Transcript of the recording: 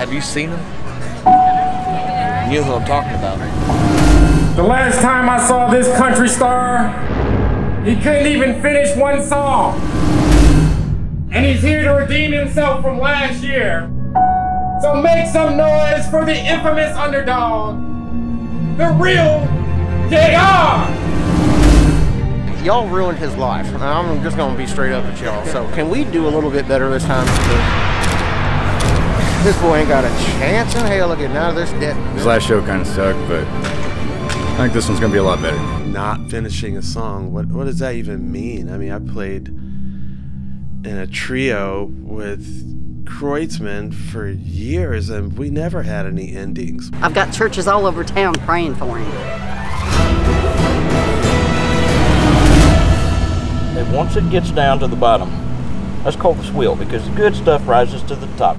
Have you seen him? He knows what I'm talking about. The last time I saw this country star, he couldn't even finish one song. And he's here to redeem himself from last year. So make some noise for the infamous underdog, the real JR! Y'all ruined his life. I'm just gonna be straight up with y'all. So can we do a little bit better this time? This boy ain't got a chance in hell of getting out of this debt. His last show kind of sucked, but I think this one's gonna be a lot better. Not finishing a song, what does that even mean? I mean, I played in a trio with Kreutzmann for years, and we never had any endings. I've got churches all over town praying for him. And once it gets down to the bottom, that's called the swill, because the good stuff rises to the top.